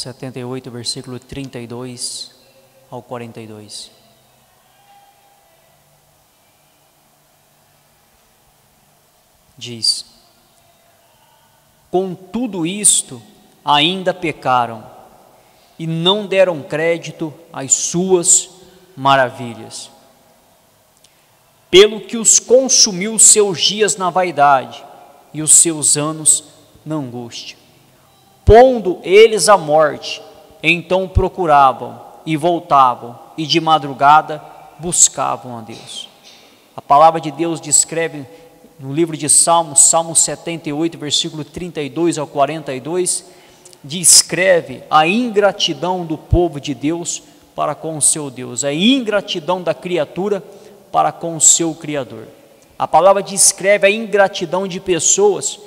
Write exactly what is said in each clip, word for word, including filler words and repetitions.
setenta e oito, versículo trinta e dois ao quarenta e dois. Diz: com tudo isto ainda pecaram e não deram crédito às suas maravilhas, pelo que os consumiu seus dias na vaidade e os seus anos na angústia, pondo eles à morte. Então procuravam e voltavam e de madrugada buscavam a Deus. A palavra de Deus descreve no livro de Salmos, Salmo setenta e oito, versículo trinta e dois ao quarenta e dois, descreve a ingratidão do povo de Deus para com o seu Deus, a ingratidão da criatura para com o seu Criador. A palavra descreve a ingratidão de pessoas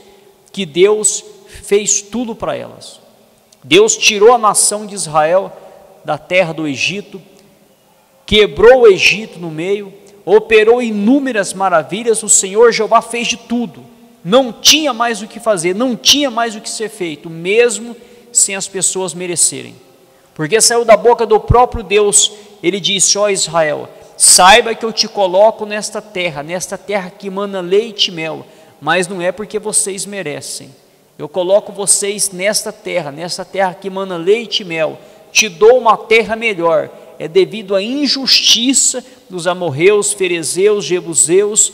que Deus fez tudo para elas. Deus tirou a nação de Israel da terra do Egito, quebrou o Egito no meio, operou inúmeras maravilhas. O Senhor Jeová fez de tudo, não tinha mais o que fazer, não tinha mais o que ser feito, mesmo sem as pessoas merecerem, porque saiu da boca do próprio Deus. Ele disse: ó Israel, saiba que eu te coloco nesta terra, nesta terra que mana leite e mel, mas não é porque vocês merecem, eu coloco vocês nesta terra, nesta terra que mana leite e mel, te dou uma terra melhor. É devido à injustiça dos amorreus, ferezeus, jebuseus,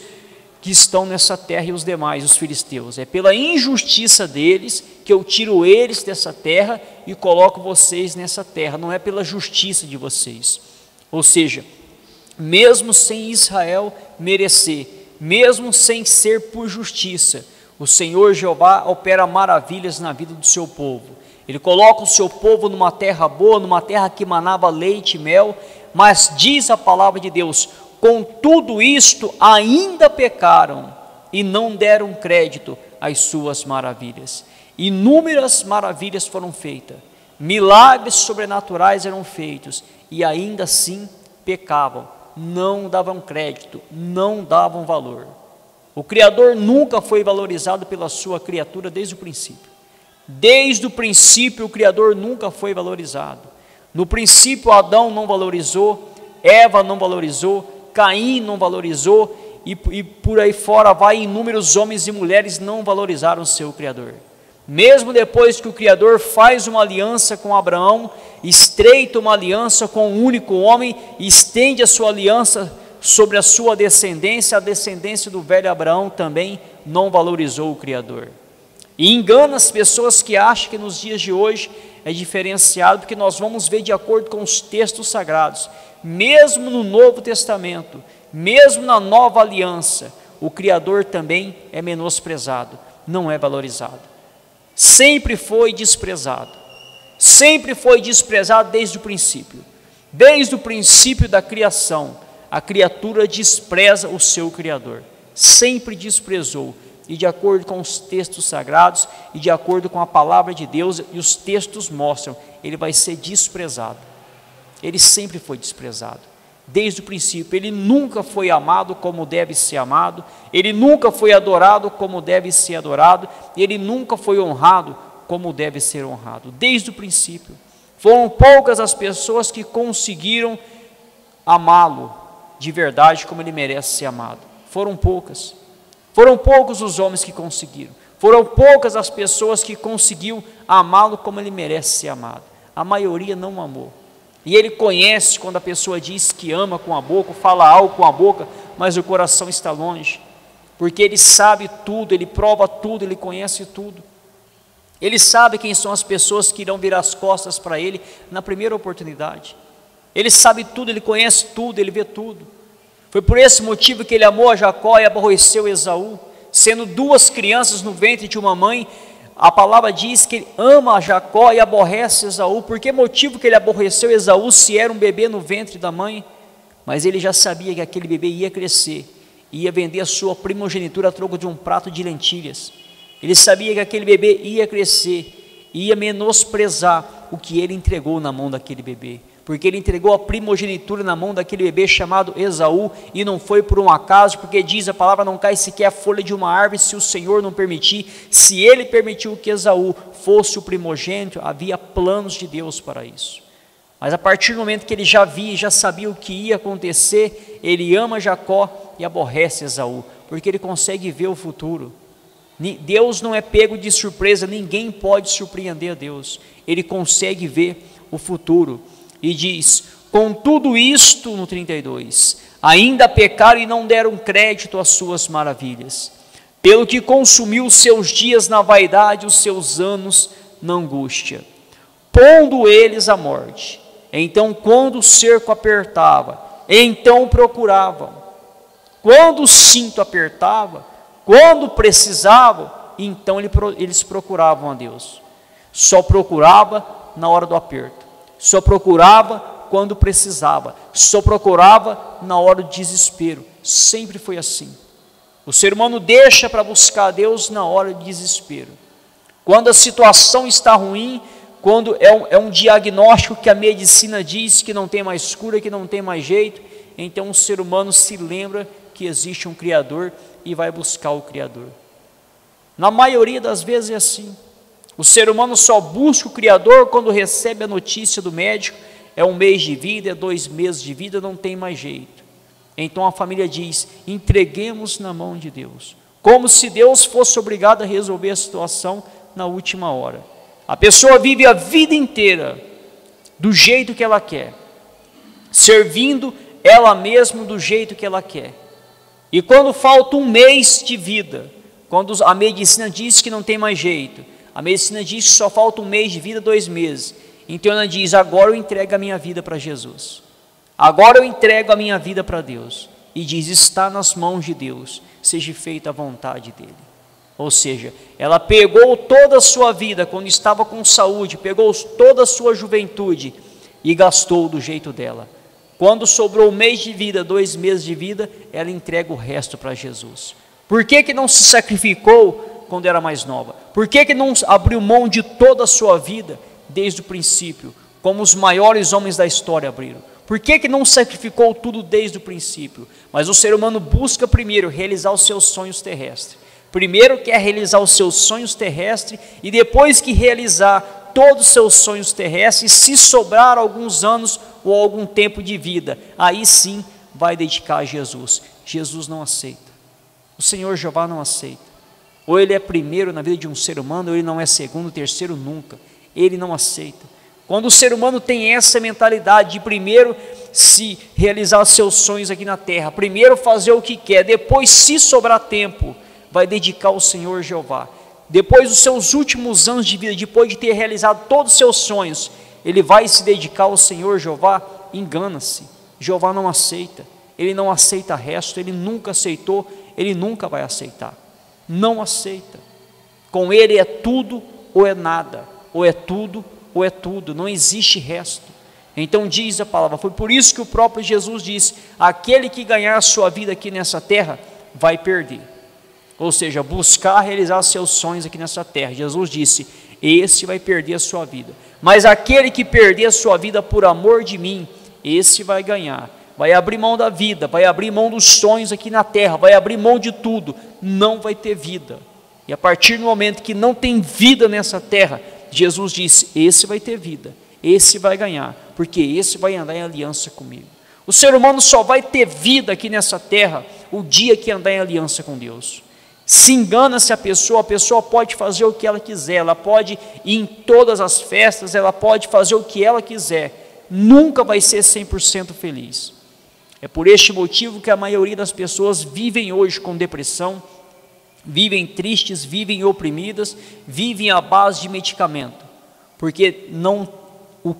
que estão nessa terra, e os demais, os filisteus. É pela injustiça deles que eu tiro eles dessa terra e coloco vocês nessa terra, não é pela justiça de vocês. Ou seja, mesmo sem Israel merecer, mesmo sem ser por justiça, o Senhor Jeová opera maravilhas na vida do seu povo. Ele coloca o seu povo numa terra boa, numa terra que manava leite e mel, mas diz a palavra de Deus: com tudo isto ainda pecaram e não deram crédito às suas maravilhas. Inúmeras maravilhas foram feitas, milagres sobrenaturais eram feitos, e ainda assim pecavam, não davam crédito, não davam valor. O Criador nunca foi valorizado pela sua criatura desde o princípio. Desde o princípio o Criador nunca foi valorizado. No princípio Adão não valorizou, Eva não valorizou, Caim não valorizou, e, e por aí fora vai, inúmeros homens e mulheres não valorizaram o seu Criador. Mesmo depois que o Criador faz uma aliança com Abraão, estreita uma aliança com um único homem, estende a sua aliança sobre a sua descendência, a descendência do velho Abraão também não valorizou o Criador. E engana as pessoas que acham que nos dias de hoje é diferenciado, porque nós vamos ver de acordo com os textos sagrados. Mesmo no Novo Testamento, mesmo na Nova Aliança, o Criador também é menosprezado, não é valorizado. Sempre foi desprezado, sempre foi desprezado desde o princípio. Desde o princípio da criação, a criatura despreza o seu Criador, sempre desprezou. E de acordo com os textos sagrados, e de acordo com a palavra de Deus, e os textos mostram, ele vai ser desprezado. Ele sempre foi desprezado, desde o princípio. Ele nunca foi amado como deve ser amado, ele nunca foi adorado como deve ser adorado, ele nunca foi honrado como deve ser honrado, desde o princípio. Foram poucas as pessoas que conseguiram amá-lo de verdade como ele merece ser amado, foram poucas. Foram poucos os homens que conseguiram, foram poucas as pessoas que conseguiram amá-lo como ele merece ser amado. A maioria não amou. E ele conhece quando a pessoa diz que ama com a boca, fala algo com a boca, mas o coração está longe, porque ele sabe tudo, ele prova tudo, ele conhece tudo. Ele sabe quem são as pessoas que irão virar as costas para ele na primeira oportunidade. Ele sabe tudo, ele conhece tudo, ele vê tudo. Foi por esse motivo que ele amou a Jacó e aborreceu Esaú, sendo duas crianças no ventre de uma mãe. A palavra diz que ele ama a Jacó e aborrece Esaú. Por que motivo que ele aborreceu Esaú se era um bebê no ventre da mãe? Mas ele já sabia que aquele bebê ia crescer, ia vender a sua primogenitura a troco de um prato de lentilhas. Ele sabia que aquele bebê ia crescer, ia menosprezar o que ele entregou na mão daquele bebê. porque ele entregou a primogenitura na mão daquele bebê chamado Esaú, e não foi por um acaso, porque diz a palavra, não cai sequer a folha de uma árvore, se o Senhor não permitir. Se ele permitiu que Esaú fosse o primogênito, havia planos de Deus para isso. Mas a partir do momento que ele já via, já sabia o que ia acontecer, ele ama Jacó e aborrece Esaú, porque ele consegue ver o futuro. Deus não é pego de surpresa, ninguém pode surpreender a Deus, ele consegue ver o futuro. E diz, com tudo isto, no trinta e dois, ainda pecaram e não deram crédito às suas maravilhas, pelo que consumiu os seus dias na vaidade, os seus anos na angústia, pondo eles à morte. Então, quando o cerco apertava, então procuravam, quando o cinto apertava, quando precisavam, então eles procuravam a Deus. Só procurava na hora do aperto, só procurava quando precisava, só procurava na hora do desespero. Sempre foi assim. O ser humano deixa para buscar a Deus na hora do desespero. Quando a situação está ruim, quando é um, é um diagnóstico que a medicina diz que não tem mais cura, que não tem mais jeito, então o ser humano se lembra que existe um Criador e vai buscar o Criador. Na maioria das vezes é assim. O ser humano só busca o Criador quando recebe a notícia do médico, é um mês de vida, é dois meses de vida, não tem mais jeito. Então a família diz, entreguemos na mão de Deus, como se Deus fosse obrigado a resolver a situação na última hora. A pessoa vive a vida inteira do jeito que ela quer, servindo ela mesma do jeito que ela quer. E quando falta um mês de vida, quando a medicina diz que não tem mais jeito, a medicina diz que só falta um mês de vida, dois meses. Então ela diz, agora eu entrego a minha vida para Jesus. Agora eu entrego a minha vida para Deus. E diz, está nas mãos de Deus, seja feita a vontade dEle. Ou seja, ela pegou toda a sua vida, quando estava com saúde, pegou toda a sua juventude e gastou do jeito dela. Quando sobrou um mês de vida, dois meses de vida, ela entrega o resto para Jesus. Por que que não se sacrificou quando era mais nova? Por que que não abriu mão de toda a sua vida desde o princípio, como os maiores homens da história abriram? Por que que não sacrificou tudo desde o princípio? Mas o ser humano busca primeiro realizar os seus sonhos terrestres. Primeiro quer realizar os seus sonhos terrestres e depois que realizar todos os seus sonhos terrestres, se sobrar alguns anos ou algum tempo de vida, aí sim vai dedicar a Jesus. Jesus não aceita. O Senhor Jeová não aceita. Ou ele é primeiro na vida de um ser humano, ou ele não é segundo, terceiro, nunca. Ele não aceita. Quando o ser humano tem essa mentalidade de primeiro se realizar seus sonhos aqui na terra, primeiro fazer o que quer, depois, se sobrar tempo, vai dedicar ao Senhor Jeová. Depois dos seus últimos anos de vida, depois de ter realizado todos os seus sonhos, ele vai se dedicar ao Senhor Jeová, engana-se. Jeová não aceita. Ele não aceita resto, ele nunca aceitou, ele nunca vai aceitar. Não aceita. Com ele é tudo ou é nada, ou é tudo ou é tudo, não existe resto. Então diz a palavra, foi por isso que o próprio Jesus disse, aquele que ganhar a sua vida aqui nessa terra, vai perder. Ou seja, buscar realizar seus sonhos aqui nessa terra. Jesus disse, esse vai perder a sua vida. Mas aquele que perder a sua vida por amor de mim, esse vai ganhar. Vai abrir mão da vida, vai abrir mão dos sonhos aqui na terra, vai abrir mão de tudo, não vai ter vida. E a partir do momento que não tem vida nessa terra, Jesus disse, esse vai ter vida, esse vai ganhar, porque esse vai andar em aliança comigo. O ser humano só vai ter vida aqui nessa terra, o dia que andar em aliança com Deus. Se engana-se a pessoa, a pessoa pode fazer o que ela quiser, ela pode ir em todas as festas, ela pode fazer o que ela quiser, nunca vai ser cem por cento feliz. É por este motivo que a maioria das pessoas vivem hoje com depressão, vivem tristes, vivem oprimidas, vivem à base de medicamento. Porque não,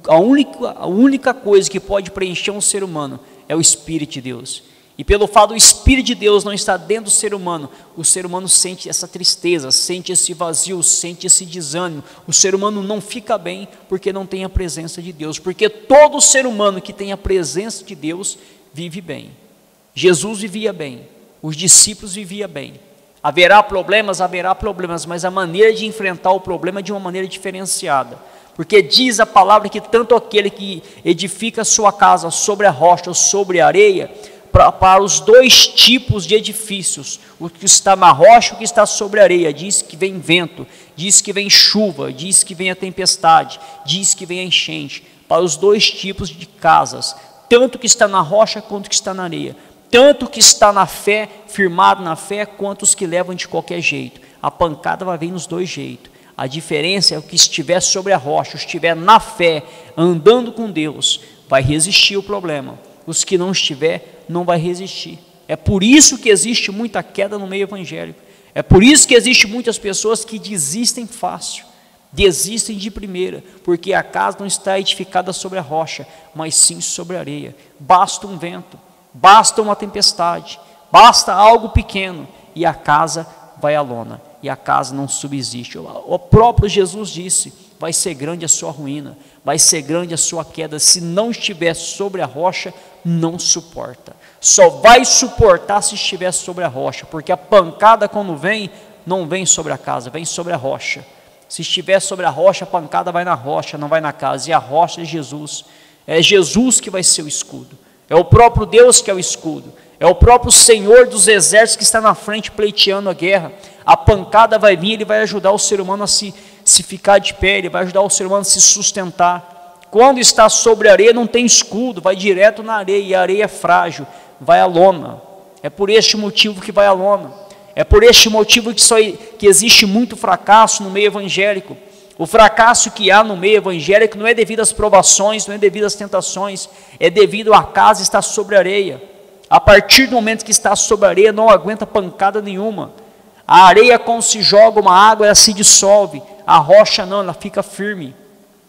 a, única, a única coisa que pode preencher um ser humano é o Espírito de Deus. E pelo fato do Espírito de Deus não estar dentro do ser humano, o ser humano sente essa tristeza, sente esse vazio, sente esse desânimo. O ser humano não fica bem porque não tem a presença de Deus. Porque todo ser humano que tem a presença de Deus vive bem. Jesus vivia bem, os discípulos viviam bem. Haverá problemas, haverá problemas, mas a maneira de enfrentar o problema é de uma maneira diferenciada. Porque diz a palavra que tanto aquele que edifica a sua casa sobre a rocha ou sobre a areia, pra, para os dois tipos de edifícios, o que está na rocha e o que está sobre a areia, diz que vem vento, diz que vem chuva, diz que vem a tempestade, diz que vem a enchente, para os dois tipos de casas, tanto que está na rocha quanto que está na areia, tanto que está na fé, firmado na fé, quanto os que levam de qualquer jeito. A pancada vai vir nos dois jeitos. A diferença é o que estiver sobre a rocha, estiver na fé, andando com Deus, vai resistir o problema. Os que não estiver, não vai resistir. É por isso que existe muita queda no meio evangélico. É por isso que existe muitas pessoas que desistem fácil, desistem de primeira, porque a casa não está edificada sobre a rocha, mas sim sobre a areia. Basta um vento, basta uma tempestade, basta algo pequeno e a casa vai à lona. E a casa não subsiste. O próprio Jesus disse, vai ser grande a sua ruína, vai ser grande a sua queda, se não estiver sobre a rocha, não suporta. Só vai suportar se estiver sobre a rocha, porque a pancada quando vem, não vem sobre a casa, vem sobre a rocha. Se estiver sobre a rocha, a pancada vai na rocha, não vai na casa, e a rocha é Jesus. É Jesus que vai ser o escudo, é o próprio Deus que é o escudo, é o próprio Senhor dos exércitos que está na frente pleiteando a guerra. A pancada vai vir, ele vai ajudar o ser humano a se, se ficar de pé, ele vai ajudar o ser humano a se sustentar. Quando está sobre a areia não tem escudo, vai direto na areia, e a areia é frágil, vai à lona. É por este motivo que vai à lona, é por este motivo que, só, que existe muito fracasso no meio evangélico. O fracasso que há no meio evangélico não é devido às provações, não é devido às tentações, é devido à casa estar sobre a areia. A partir do momento que está sobre a areia, não aguenta pancada nenhuma. A areia, quando se joga uma água, ela se dissolve. A rocha não, ela fica firme.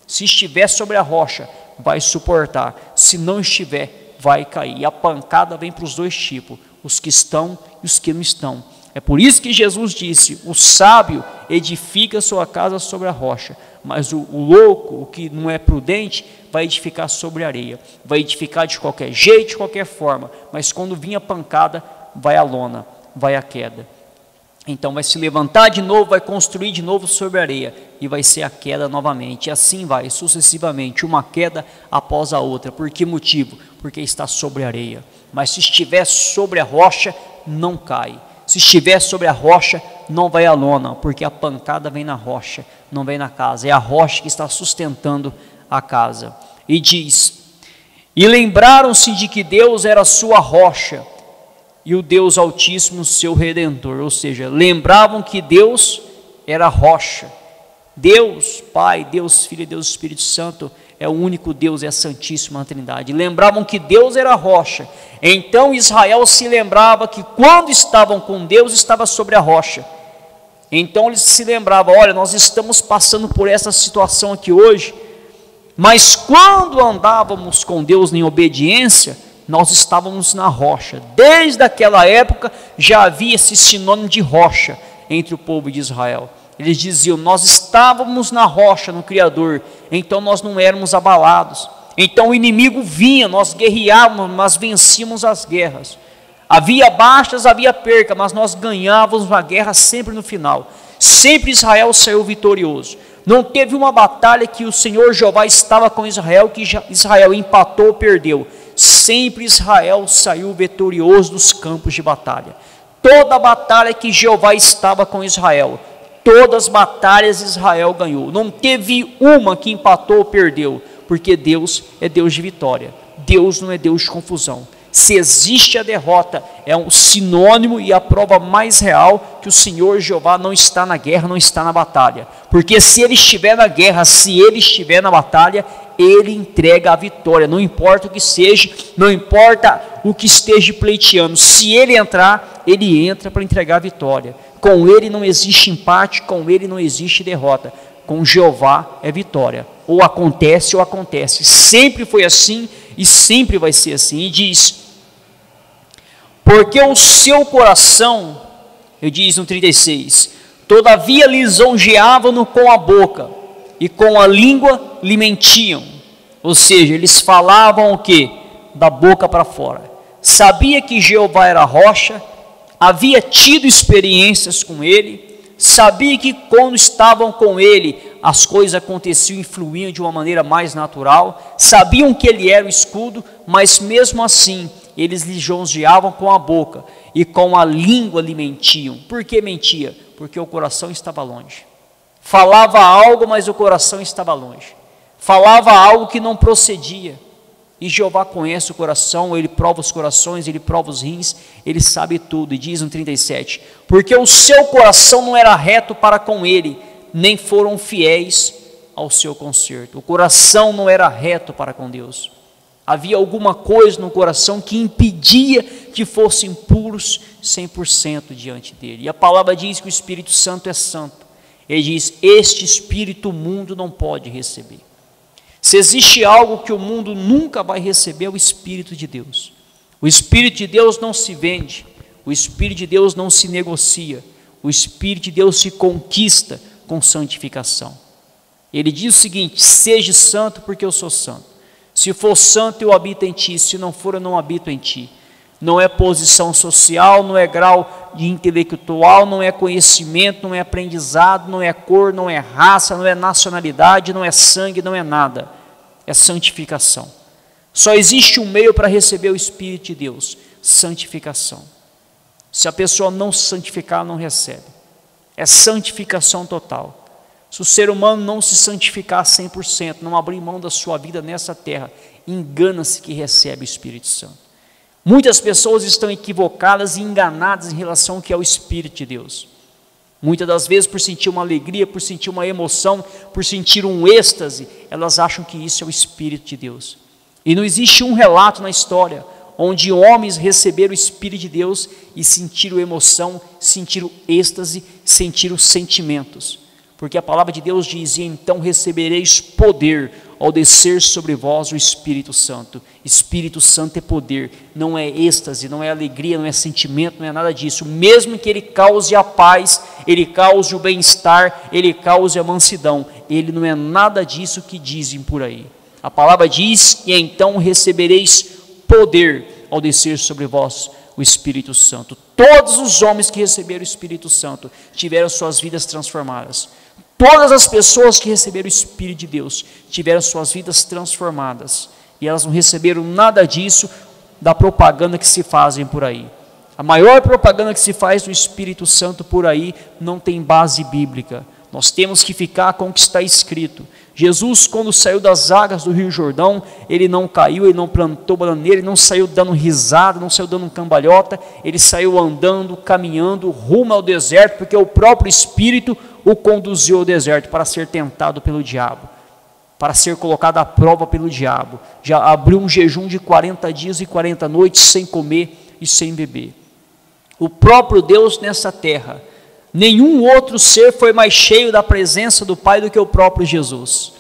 Se estiver sobre a rocha, vai suportar. Se não estiver, vai cair. E a pancada vem para os dois tipos, os que estão e os que não estão. É por isso que Jesus disse, o sábio edifica sua casa sobre a rocha, mas o, o louco, o que não é prudente, vai edificar sobre a areia. Vai edificar de qualquer jeito, de qualquer forma, mas quando vir a pancada, vai à lona, vai à queda. Então vai se levantar de novo, vai construir de novo sobre a areia, e vai ser a queda novamente. E assim vai, sucessivamente, uma queda após a outra. Por que motivo? Porque está sobre a areia. Mas se estiver sobre a rocha, não cai. Se estiver sobre a rocha, não vai à lona, porque a pancada vem na rocha, não vem na casa. É a rocha que está sustentando a casa. E diz, e lembraram-se de que Deus era a sua rocha, e o Deus Altíssimo seu Redentor. Ou seja, lembravam que Deus era a rocha. Deus Pai, Deus Filho, Deus Espírito Santo, é o único Deus, é a Santíssima Trindade. Lembravam que Deus era a rocha. Então Israel se lembrava que quando estavam com Deus, estava sobre a rocha. Então eles se lembravam, olha, nós estamos passando por essa situação aqui hoje, mas quando andávamos com Deus em obediência, nós estávamos na rocha. Desde aquela época já havia esse sinônimo de rocha entre o povo de Israel. Eles diziam, nós estávamos na rocha, no Criador, então nós não éramos abalados. Então o inimigo vinha, nós guerreávamos, mas vencíamos as guerras. Havia baixas, havia perca, mas nós ganhávamos a guerra sempre no final. Sempre Israel saiu vitorioso. Não teve uma batalha que o Senhor Jeová estava com Israel, que Israel empatou ou perdeu. Sempre Israel saiu vitorioso dos campos de batalha. Toda a batalha que Jeová estava com Israel, todas as batalhas Israel ganhou. Não teve uma que empatou ou perdeu, porque Deus é Deus de vitória. Deus não é Deus de confusão. Se existe a derrota, é um sinônimo e a prova mais real que o Senhor Jeová não está na guerra, não está na batalha. Porque se ele estiver na guerra, se ele estiver na batalha, ele entrega a vitória. Não importa o que seja, não importa o que esteja pleiteando. Se ele entrar, ele entra para entregar a vitória. Com ele não existe empate, com ele não existe derrota. Com Jeová é vitória. Ou acontece ou acontece. Sempre foi assim e sempre vai ser assim. E diz, porque o seu coração, eu diz no trinta e seis, todavia lisonjeavam-no com a boca, e com a língua lhe mentiam. Ou seja, eles falavam o quê? Da boca para fora. Sabia que Jeová era a rocha, havia tido experiências com ele, sabia que quando estavam com ele, as coisas aconteciam e fluíam de uma maneira mais natural, sabiam que ele era o escudo, mas mesmo assim, eles lhe lisonjeavam com a boca e com a língua lhe mentiam. Por que mentia? Porque o coração estava longe. Falava algo, mas o coração estava longe. Falava algo que não procedia. E Jeová conhece o coração, Ele prova os corações, Ele prova os rins, Ele sabe tudo. E diz no trinta e sete, porque o seu coração não era reto para com Ele, nem foram fiéis ao seu conserto. O coração não era reto para com Deus. Havia alguma coisa no coração que impedia que fossem puros cem por cento diante dEle. E a palavra diz que o Espírito Santo é santo. Ele diz, este Espírito o mundo não pode receber. Se existe algo que o mundo nunca vai receber, é o Espírito de Deus. O Espírito de Deus não se vende, o Espírito de Deus não se negocia, o Espírito de Deus se conquista com santificação. Ele diz o seguinte, seja santo porque eu sou santo. Se for santo eu habito em ti, se não for eu não habito em ti. Não é posição social, não é grau de intelectual, não é conhecimento, não é aprendizado, não é cor, não é raça, não é nacionalidade, não é sangue, não é nada. É santificação. Só existe um meio para receber o Espírito de Deus, santificação. Se a pessoa não se santificar, não recebe. É santificação total. Se o ser humano não se santificar cem por cento, não abrir mão da sua vida nessa terra, engana-se que recebe o Espírito Santo. Muitas pessoas estão equivocadas e enganadas em relação ao que é o Espírito de Deus. Muitas das vezes, por sentir uma alegria, por sentir uma emoção, por sentir um êxtase, elas acham que isso é o Espírito de Deus. E não existe um relato na história onde homens receberam o Espírito de Deus e sentiram emoção, sentiram êxtase, sentiram sentimentos. Porque a palavra de Deus dizia, então recebereis poder ao descer sobre vós o Espírito Santo. Espírito Santo é poder, não é êxtase, não é alegria, não é sentimento, não é nada disso. Mesmo que ele cause a paz, ele cause o bem-estar, ele cause a mansidão. Ele não é nada disso que dizem por aí. A palavra diz, e então recebereis poder ao descer sobre vós o Espírito Santo. Todos os homens que receberam o Espírito Santo tiveram suas vidas transformadas. Todas as pessoas que receberam o Espírito de Deus tiveram suas vidas transformadas. E elas não receberam nada disso da propaganda que se fazem por aí. A maior propaganda que se faz do Espírito Santo por aí não tem base bíblica. Nós temos que ficar com o que está escrito. Jesus, quando saiu das águas do Rio Jordão, ele não caiu, ele não plantou bananeira, ele não saiu dando risada, não saiu dando cambalhota, ele saiu andando, caminhando, rumo ao deserto, porque o próprio Espírito o conduziu ao deserto para ser tentado pelo diabo, para ser colocado à prova pelo diabo. Já abriu um jejum de quarenta dias e quarenta noites sem comer e sem beber. O próprio Deus nessa terra, nenhum outro ser foi mais cheio da presença do Pai do que o próprio Jesus.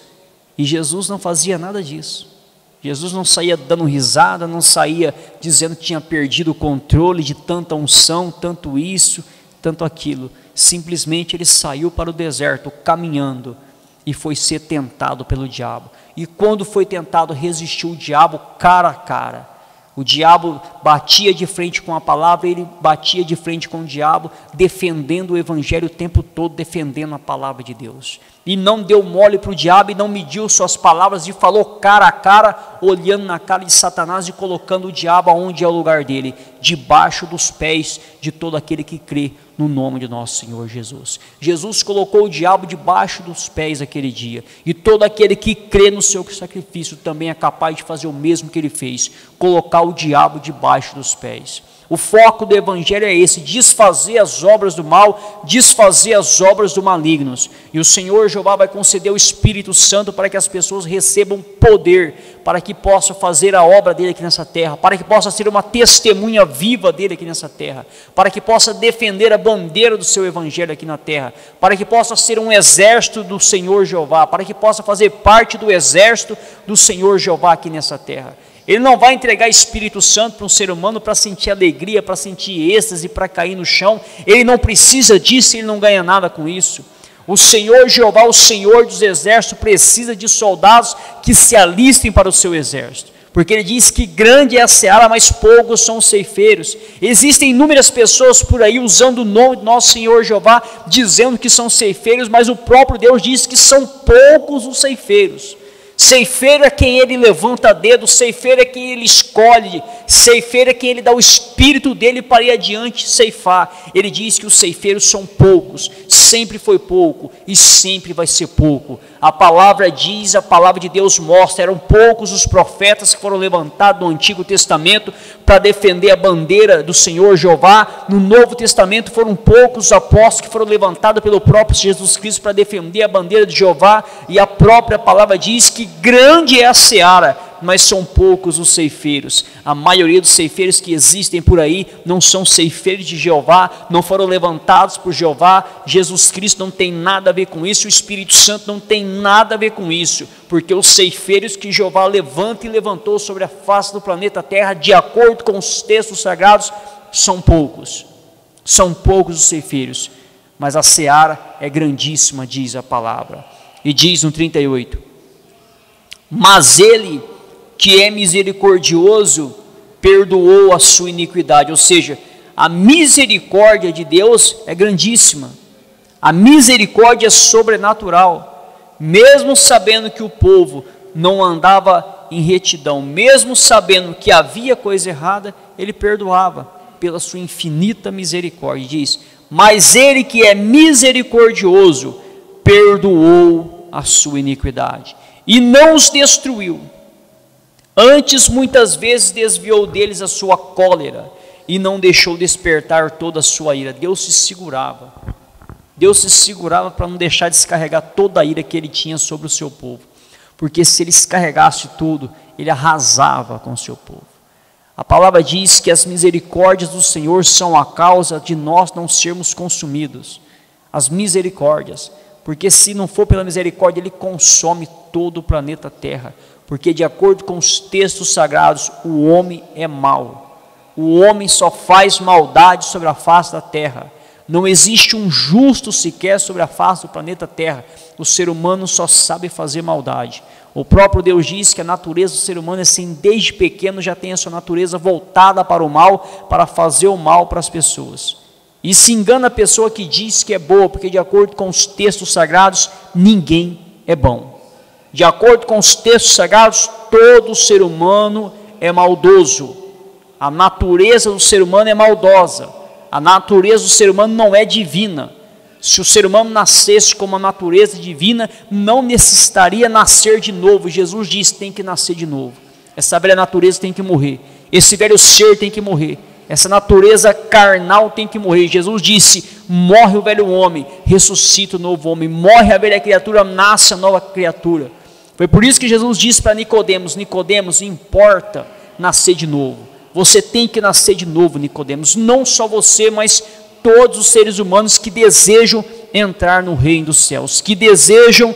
E Jesus não fazia nada disso. Jesus não saía dando risada, não saía dizendo que tinha perdido o controle de tanta unção, tanto isso, tanto aquilo. Simplesmente ele saiu para o deserto caminhando e foi ser tentado pelo diabo. E quando foi tentado, resistiu o diabo cara a cara. O diabo batia de frente com a palavra, ele batia de frente com o diabo, defendendo o evangelho o tempo todo, defendendo a palavra de Deus. E não deu mole para o diabo, e não mediu suas palavras, e falou cara a cara, olhando na cara de Satanás e colocando o diabo aonde é o lugar dele, debaixo dos pés de todo aquele que crê no nome de nosso Senhor Jesus. Jesus colocou o diabo debaixo dos pés aquele dia, e todo aquele que crê no seu sacrifício também é capaz de fazer o mesmo que ele fez, colocar o diabo debaixo dos pés. O foco do evangelho é esse, desfazer as obras do mal, desfazer as obras do maligno. E o Senhor Jeová vai conceder o Espírito Santo para que as pessoas recebam poder, para que possam fazer a obra dele aqui nessa terra, para que possa ser uma testemunha viva dele aqui nessa terra, para que possa defender a bandeira do seu evangelho aqui na terra, para que possa ser um exército do Senhor Jeová, para que possa fazer parte do exército do Senhor Jeová aqui nessa terra. Ele não vai entregar Espírito Santo para um ser humano para sentir alegria, para sentir êxtase, para cair no chão. Ele não precisa disso, ele não ganha nada com isso. O Senhor Jeová, o Senhor dos exércitos, precisa de soldados que se alistem para o seu exército. Porque ele diz que grande é a seara, mas poucos são os ceifeiros. Existem inúmeras pessoas por aí usando o nome do nosso Senhor Jeová, dizendo que são ceifeiros, mas o próprio Deus diz que são poucos os ceifeiros. Ceifeiro é quem ele levanta dedo, ceifeiro é quem ele escolhe, ceifeiro é quem ele dá o espírito dele para ir adiante ceifar. Ele diz que os ceifeiros são poucos, sempre foi pouco e sempre vai ser pouco. A palavra diz, a palavra de Deus mostra, eram poucos os profetas que foram levantados no Antigo Testamento para defender a bandeira do Senhor Jeová. No Novo Testamento foram poucos os apóstolos que foram levantados pelo próprio Jesus Cristo para defender a bandeira de Jeová. E a própria palavra diz que grande é a seara, mas são poucos os ceifeiros. A maioria dos ceifeiros que existem por aí não são ceifeiros de Jeová, não foram levantados por Jeová. Jesus Cristo não tem nada a ver com isso, o Espírito Santo não tem nada a ver com isso, porque os ceifeiros que Jeová levanta e levantou sobre a face do planeta Terra, de acordo com os textos sagrados, são poucos. São poucos os ceifeiros, mas a seara é grandíssima, diz a palavra. E diz no trinta e oito, mas ele que é misericordioso, perdoou a sua iniquidade. Ou seja, a misericórdia de Deus é grandíssima. A misericórdia é sobrenatural. Mesmo sabendo que o povo não andava em retidão, mesmo sabendo que havia coisa errada, ele perdoava pela sua infinita misericórdia. Diz, mas ele que é misericordioso, perdoou a sua iniquidade e não os destruiu. Antes, muitas vezes, desviou deles a sua cólera e não deixou despertar toda a sua ira. Deus se segurava. Deus se segurava para não deixar descarregar toda a ira que ele tinha sobre o seu povo. Porque se ele descarregasse tudo, ele arrasava com o seu povo. A palavra diz que as misericórdias do Senhor são a causa de nós não sermos consumidos. As misericórdias. Porque se não for pela misericórdia, ele consome todo o planeta Terra. Porque de acordo com os textos sagrados, o homem é mau. O homem só faz maldade sobre a face da terra. Não existe um justo sequer sobre a face do planeta Terra. O ser humano só sabe fazer maldade. O próprio Deus diz que a natureza do ser humano, assim, desde pequeno já tem a sua natureza voltada para o mal, para fazer o mal para as pessoas. E se engana a pessoa que diz que é boa, porque de acordo com os textos sagrados, ninguém é bom. De acordo com os textos sagrados, todo ser humano é maldoso. A natureza do ser humano é maldosa. A natureza do ser humano não é divina. Se o ser humano nascesse com uma natureza divina, não necessitaria nascer de novo. Jesus diz, tem que nascer de novo. Essa velha natureza tem que morrer. Esse velho ser tem que morrer. Essa natureza carnal tem que morrer. Jesus disse, morre o velho homem, ressuscita o novo homem. Morre a velha criatura, nasce a nova criatura. Foi por isso que Jesus disse para Nicodemos, Nicodemos, importa nascer de novo. Você tem que nascer de novo, Nicodemos. Não só você, mas todos os seres humanos que desejam entrar no reino dos céus, que desejam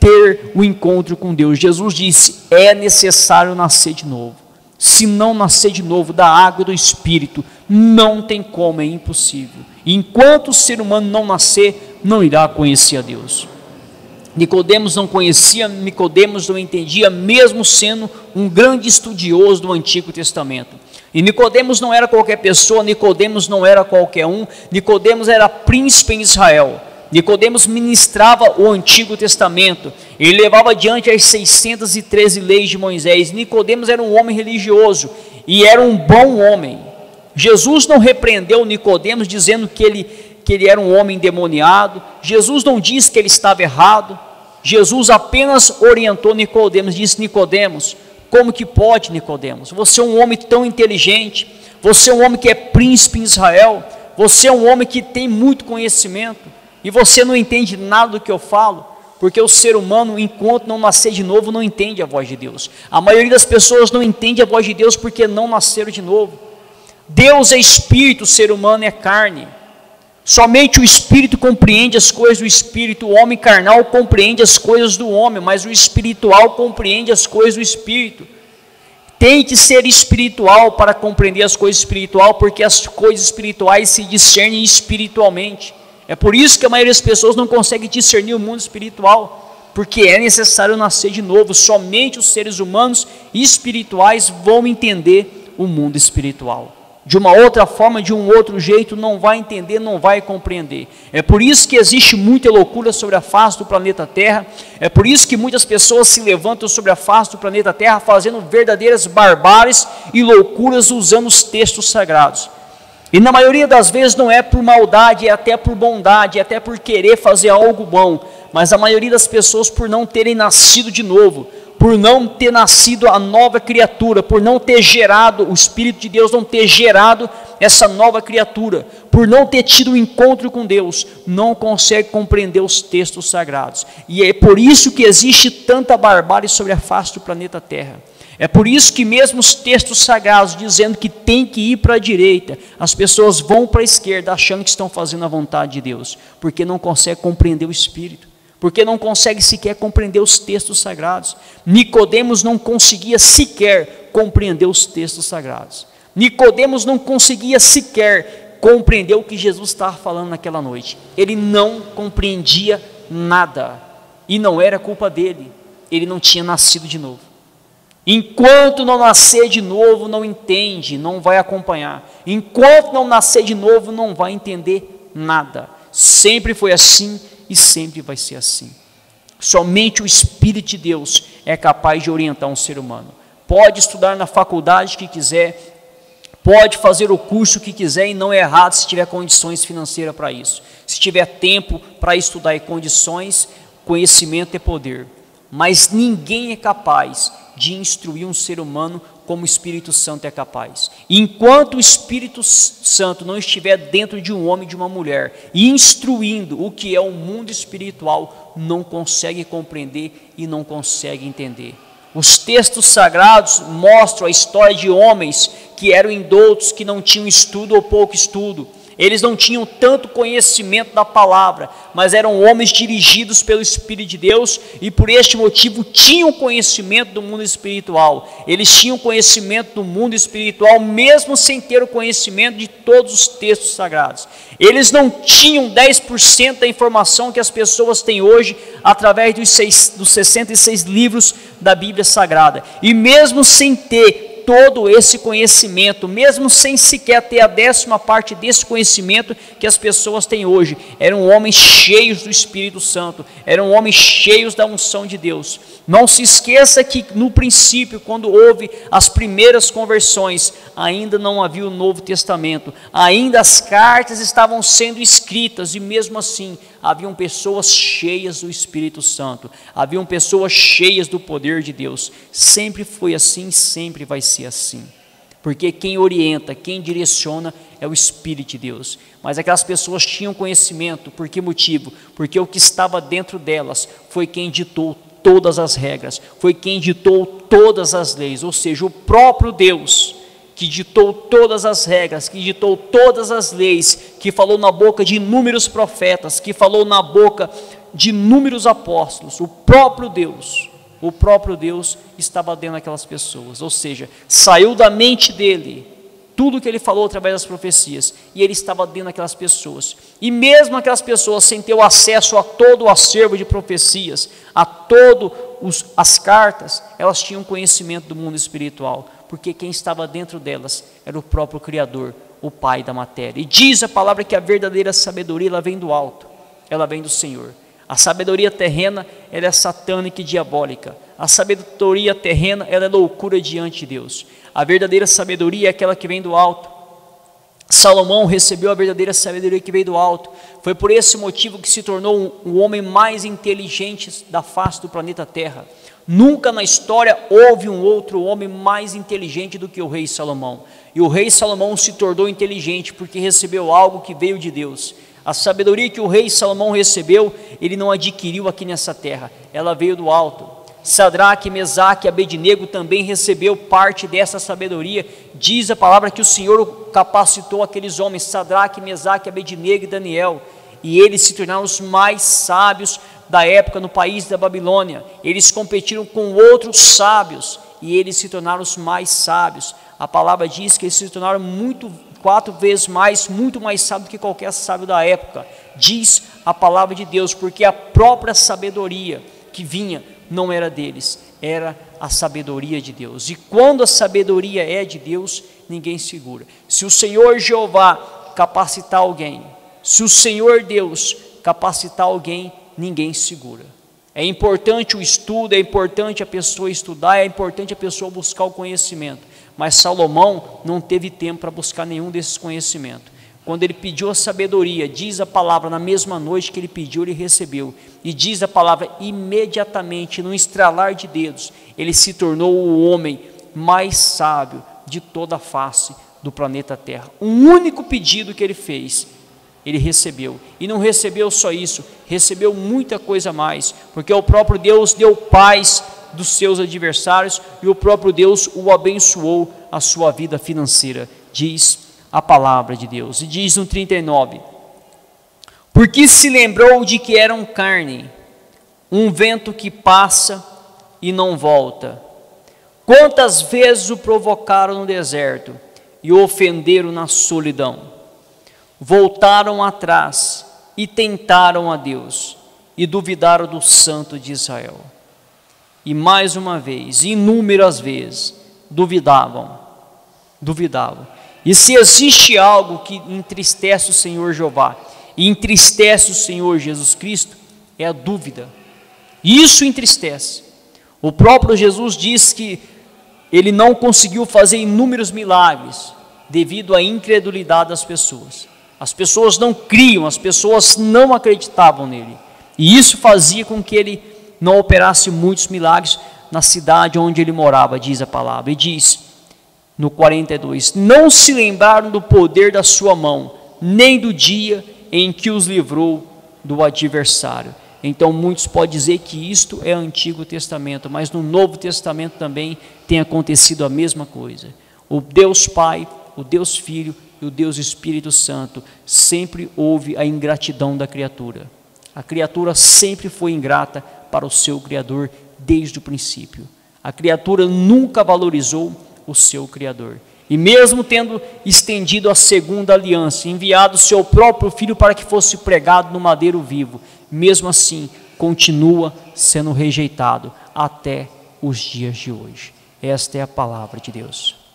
ter o encontro com Deus. Jesus disse, é necessário nascer de novo. Se não nascer de novo da água e do Espírito, não tem como, é impossível. Enquanto o ser humano não nascer, não irá conhecer a Deus. Nicodemos não conhecia, Nicodemos não entendia, mesmo sendo um grande estudioso do Antigo Testamento. E Nicodemos não era qualquer pessoa, Nicodemos não era qualquer um, Nicodemos era príncipe em Israel. Nicodemos ministrava o Antigo Testamento, ele levava adiante as seiscentas e treze leis de Moisés. Nicodemos era um homem religioso e era um bom homem. Jesus não repreendeu Nicodemos dizendo que ele que ele era um homem endemoniado. Jesus não disse que ele estava errado. Jesus apenas orientou Nicodemos, disse, Nicodemos, como que pode, Nicodemos? Você é um homem tão inteligente, você é um homem que é príncipe em Israel, você é um homem que tem muito conhecimento e você não entende nada do que eu falo, porque o ser humano, enquanto não nascer de novo, não entende a voz de Deus. A maioria das pessoas não entende a voz de Deus porque não nasceram de novo. Deus é espírito, o ser humano é carne. Somente o espírito compreende as coisas do espírito, o homem carnal compreende as coisas do homem, mas o espiritual compreende as coisas do espírito. Tem que ser espiritual para compreender as coisas espirituais, porque as coisas espirituais se discernem espiritualmente. É por isso que a maioria das pessoas não consegue discernir o mundo espiritual, porque é necessário nascer de novo. Somente os seres humanos espirituais vão entender o mundo espiritual. De uma outra forma, de um outro jeito, não vai entender, não vai compreender. É por isso que existe muita loucura sobre a face do planeta Terra. É por isso que muitas pessoas se levantam sobre a face do planeta Terra, fazendo verdadeiras barbáries e loucuras, usando os textos sagrados. E na maioria das vezes não é por maldade, é até por bondade, é até por querer fazer algo bom. Mas a maioria das pessoas, por não terem nascido de novo, por não ter nascido a nova criatura, por não ter gerado, o Espírito de Deus não ter gerado essa nova criatura, por não ter tido um encontro com Deus, não consegue compreender os textos sagrados. E é por isso que existe tanta barbárie sobre a face do planeta Terra. É por isso que mesmo os textos sagrados dizendo que tem que ir para a direita, as pessoas vão para a esquerda achando que estão fazendo a vontade de Deus, porque não consegue compreender o Espírito, porque não consegue sequer compreender os textos sagrados. Nicodemos não conseguia sequer compreender os textos sagrados. Nicodemos não conseguia sequer compreender o que Jesus estava falando naquela noite. Ele não compreendia nada, e não era culpa dele, ele não tinha nascido de novo. Enquanto não nascer de novo, não entende, não vai acompanhar. Enquanto não nascer de novo, não vai entender nada. Sempre foi assim e sempre vai ser assim. Somente o Espírito de Deus é capaz de orientar um ser humano. Pode estudar na faculdade que quiser, pode fazer o curso que quiser, e não é errado se tiver condições financeiras para isso. Se tiver tempo para estudar e condições, conhecimento é poder. Mas ninguém é capaz de instruir um ser humano como o Espírito Santo é capaz. Enquanto o Espírito Santo não estiver dentro de um homem e de uma mulher, instruindo o que é o mundo espiritual, não consegue compreender e não consegue entender. Os textos sagrados mostram a história de homens que eram indoutos, que não tinham estudo ou pouco estudo. Eles não tinham tanto conhecimento da palavra, mas eram homens dirigidos pelo Espírito de Deus e por este motivo tinham conhecimento do mundo espiritual. Eles tinham conhecimento do mundo espiritual mesmo sem ter o conhecimento de todos os textos sagrados. Eles não tinham dez por cento da informação que as pessoas têm hoje através dos, seis, dos sessenta e seis livros da Bíblia Sagrada. E mesmo sem ter todo esse conhecimento, mesmo sem sequer ter a décima parte desse conhecimento que as pessoas têm hoje, eram homens cheios do Espírito Santo, eram homens cheios da unção de Deus. Não se esqueça que no princípio, quando houve as primeiras conversões, ainda não havia o Novo Testamento, ainda as cartas estavam sendo escritas, e mesmo assim haviam pessoas cheias do Espírito Santo, haviam pessoas cheias do poder de Deus. Sempre foi assim, sempre vai ser assim, porque quem orienta, quem direciona é o Espírito de Deus. Mas aquelas pessoas tinham conhecimento. Por que motivo? Porque o que estava dentro delas foi quem ditou todas as regras, foi quem ditou todas as leis, ou seja, o próprio Deus que ditou todas as regras, que ditou todas as leis, que falou na boca de inúmeros profetas, que falou na boca de inúmeros apóstolos. O próprio Deus, o próprio Deus estava dentro daquelas pessoas, ou seja, saiu da mente dele tudo que ele falou através das profecias, e ele estava dentro daquelas pessoas. E mesmo aquelas pessoas sem ter o acesso a todo o acervo de profecias, a todas as cartas, elas tinham conhecimento do mundo espiritual, porque quem estava dentro delas era o próprio Criador, o Pai da matéria. E diz a palavra que a verdadeira sabedoria, ela vem do alto, ela vem do Senhor. A sabedoria terrena, ela é satânica e diabólica. A sabedoria terrena, ela é loucura diante de Deus. A verdadeira sabedoria é aquela que vem do alto. Salomão recebeu a verdadeira sabedoria que veio do alto. Foi por esse motivo que se tornou o homem mais inteligente da face do planeta Terra. Nunca na história houve um outro homem mais inteligente do que o rei Salomão. E o rei Salomão se tornou inteligente porque recebeu algo que veio de Deus. A sabedoria que o rei Salomão recebeu, ele não adquiriu aqui nessa terra, ela veio do alto. Sadraque, Mesaque e Abednego também recebeu parte dessa sabedoria. Diz a palavra que o Senhor capacitou aqueles homens, Sadraque, Mesaque, Abednego e Daniel, e eles se tornaram os mais sábios da época no país da Babilônia. Eles competiram com outros sábios e eles se tornaram os mais sábios. A palavra diz que eles se tornaram muito quatro vezes mais, muito mais sábio que qualquer sábio da época, diz a palavra de Deus, porque a própria sabedoria, que vinha não era deles, era a sabedoria de Deus. E quando a sabedoria é de Deus, ninguém segura. Se o Senhor Jeová capacitar alguém, se o Senhor Deus capacitar alguém, ninguém segura. É importante o estudo, é importante a pessoa estudar, é importante a pessoa buscar o conhecimento. Mas Salomão não teve tempo para buscar nenhum desses conhecimentos. Quando ele pediu a sabedoria, diz a palavra, na mesma noite que ele pediu, ele recebeu. E diz a palavra, imediatamente, num estralar de dedos, ele se tornou o homem mais sábio de toda a face do planeta Terra. Um único pedido que ele fez, ele recebeu. E não recebeu só isso, recebeu muita coisa a mais, porque o próprio Deus deu paz dos seus adversários e o próprio Deus o abençoou a sua vida financeira, diz a palavra de Deus. E diz no trinta e nove, porque se lembrou de que eram carne, um vento que passa e não volta. Quantas vezes o provocaram no deserto e o ofenderam na solidão. Voltaram atrás e tentaram a Deus e duvidaram do Santo de Israel. E mais uma vez, inúmeras vezes, duvidavam, duvidavam. E se existe algo que entristece o Senhor Jeová e entristece o Senhor Jesus Cristo, é a dúvida. Isso entristece. O próprio Jesus diz que ele não conseguiu fazer inúmeros milagres devido à incredulidade das pessoas. As pessoas não criam, as pessoas não acreditavam nele. E isso fazia com que ele não operasse muitos milagres na cidade onde ele morava, diz a palavra. E diz no quarenta e dois, não se lembraram do poder da sua mão, nem do dia em que os livrou do adversário. Então muitos podem dizer que isto é Antigo Testamento, mas no Novo Testamento também tem acontecido a mesma coisa. O Deus Pai, o Deus Filho e o Deus Espírito Santo, sempre houve a ingratidão da criatura. A criatura sempre foi ingrata para o seu Criador desde o princípio. A criatura nunca valorizou o seu Criador. E mesmo tendo estendido a segunda aliança, enviado o seu próprio filho para que fosse pregado no madeiro vivo, mesmo assim, continua sendo rejeitado até os dias de hoje. Esta é a palavra de Deus.